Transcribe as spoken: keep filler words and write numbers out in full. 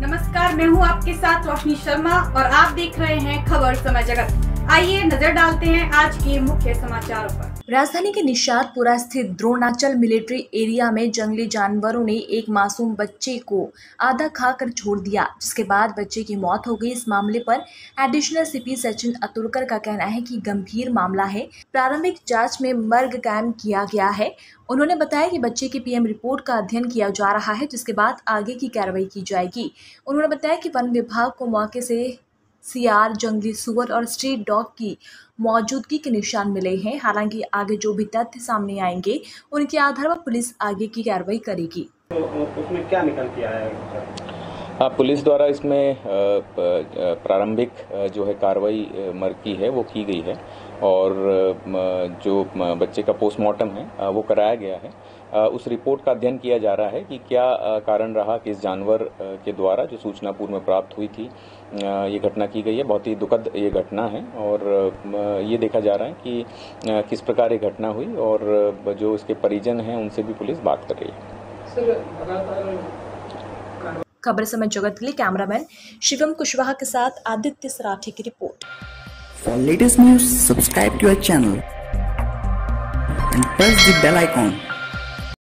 नमस्कार, मैं हूं आपके साथ रोशनी शर्मा और आप देख रहे हैं खबर समय जगत। आइए नजर डालते हैं आज के मुख्य समाचारों पर। राजधानी के निशातपुरा स्थित द्रोणाचल मिलिट्री एरिया में जंगली जानवरों ने एक मासूम बच्चे को आधा खाकर छोड़ दिया, जिसके बाद बच्चे की मौत हो गई। इस मामले पर एडिशनल सीपी सचिन अतुलकर का कहना है कि गंभीर मामला है, प्रारंभिक जाँच में मर्ग कायम किया गया है। उन्होंने बताया कि बच्चे की पीएम रिपोर्ट का अध्ययन किया जा रहा है, जिसके बाद आगे की कार्रवाई की जाएगी। उन्होंने बताया कि वन विभाग को मौके से सियार, जंगली सुअर और स्ट्रीट डॉग की मौजूदगी के निशान मिले हैं। हालांकि आगे जो भी तथ्य सामने आएंगे उनके आधार पर पुलिस आगे की कार्रवाई करेगी। तो उसमें क्या निकल के आया है? हाँ, पुलिस द्वारा इसमें प्रारंभिक जो है कार्रवाई मर्ग की है वो की गई है और जो बच्चे का पोस्टमार्टम है वो कराया गया है। उस रिपोर्ट का अध्ययन किया जा रहा है कि क्या कारण रहा कि इस जानवर के द्वारा जो सूचना पूर्व में प्राप्त हुई थी ये घटना की गई है। बहुत ही दुखद ये घटना है और ये देखा जा रहा है कि किस प्रकार ये घटना हुई और जो इसके परिजन हैं उनसे भी पुलिस बात कर रही है। खबर समय जगत के लिए कैमरामैन शिवम कुशवाहा के साथ आदित्य सराठे की रिपोर्ट। For latest news subscribe to our channel and press the bell icon.